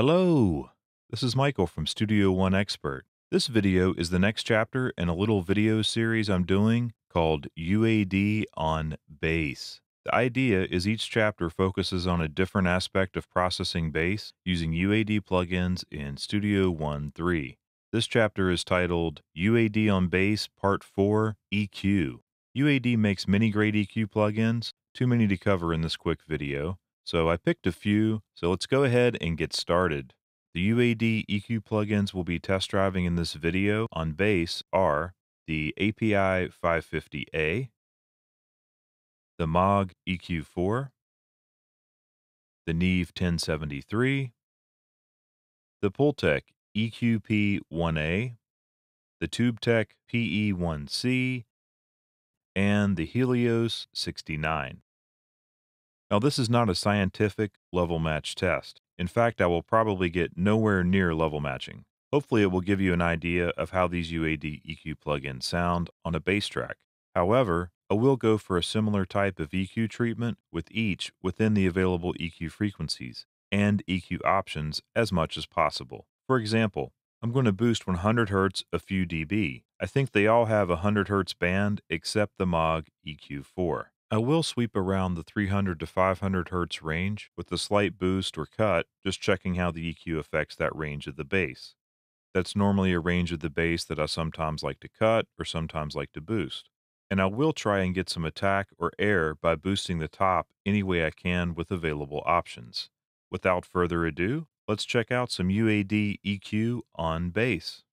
Hello, this is Michael from Studio One Expert. This video is the next chapter in a little video series I'm doing called UAD on Bass. The idea is each chapter focuses on a different aspect of processing bass using UAD plugins in Studio One 3. This chapter is titled UAD on Bass Part 4 EQ. UAD makes many great EQ plugins, too many to cover in this quick video. So I picked a few, so let's go ahead and get started. The UAD EQ plugins we'll be test driving in this video on bass are the API 550A, the Maag EQ4, the Neve 1073, the Pultec EQP-1A, the Tube-Tech PE 1C, and the Helios 69. Now, this is not a scientific level match test. In fact, I will probably get nowhere near level matching. Hopefully, it will give you an idea of how these UAD EQ plugins sound on a bass track. However, I will go for a similar type of EQ treatment with each within the available EQ frequencies and EQ options as much as possible. For example, I'm going to boost 100 Hz a few dB. I think they all have a 100 Hz band except the Maag EQ4. I will sweep around the 300 to 500 Hz range with a slight boost or cut, just checking how the EQ affects that range of the bass. That's normally a range of the bass that I sometimes like to cut or sometimes like to boost. And I will try and get some attack or air by boosting the top any way I can with available options. Without further ado, let's check out some UAD EQ on bass.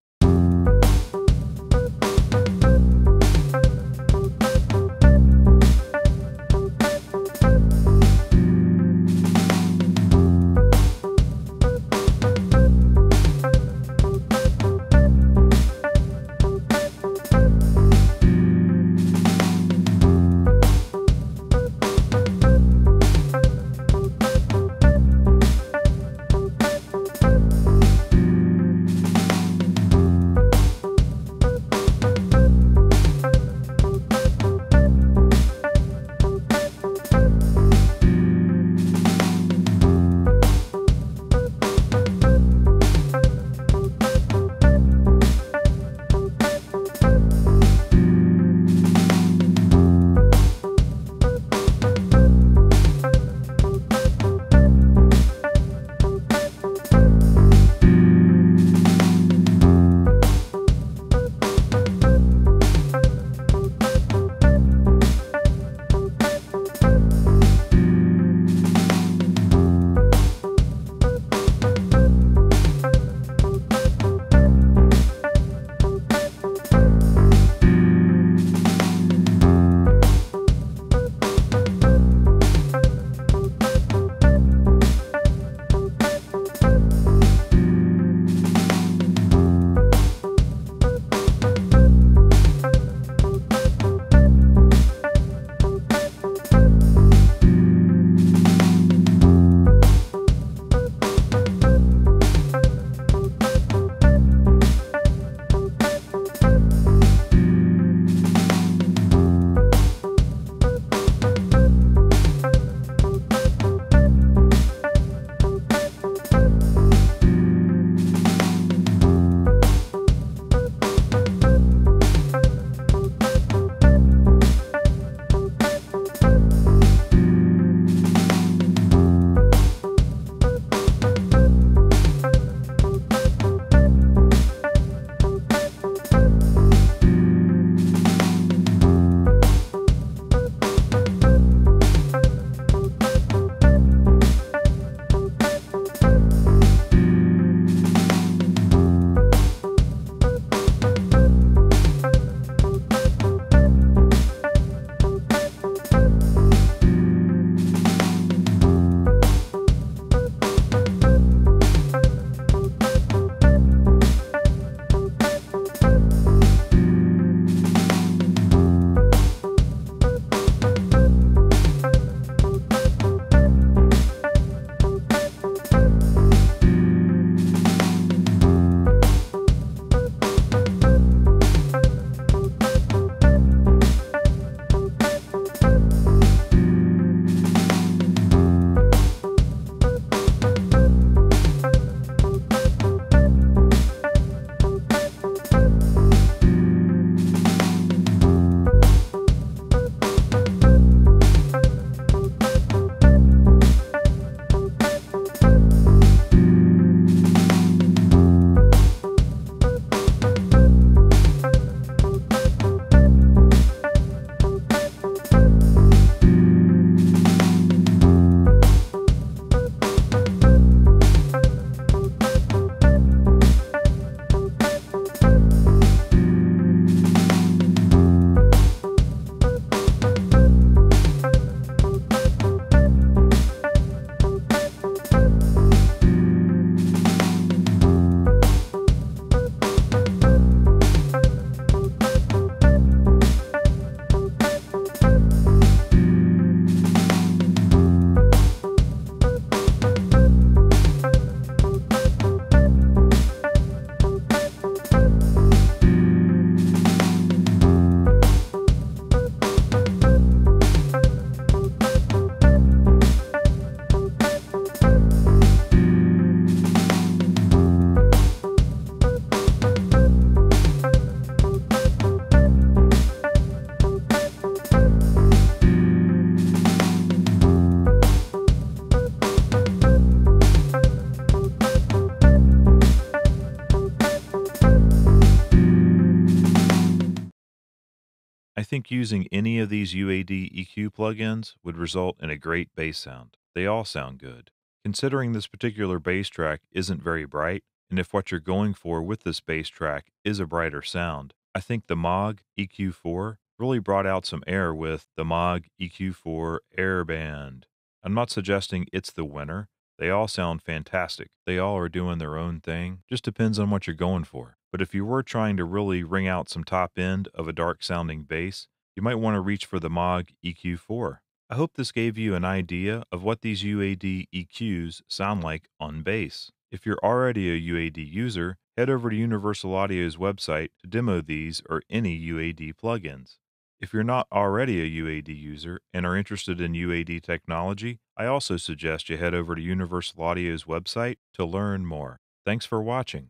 think using any of these UAD EQ plugins would result in a great bass sound. They all sound good. Considering this particular bass track isn't very bright, and if what you're going for with this bass track is a brighter sound, I think the Maag EQ4 really brought out some air with the Maag EQ4 Airband. I'm not suggesting it's the winner. They all sound fantastic. They all are doing their own thing. Just depends on what you're going for. But if you were trying to really ring out some top end of a dark sounding bass, you might want to reach for the Maag EQ4. I hope this gave you an idea of what these UAD EQs sound like on bass. If you're already a UAD user, head over to Universal Audio's website to demo these or any UAD plugins. If you're not already a UAD user and are interested in UAD technology, I also suggest you head over to Universal Audio's website to learn more. Thanks for watching.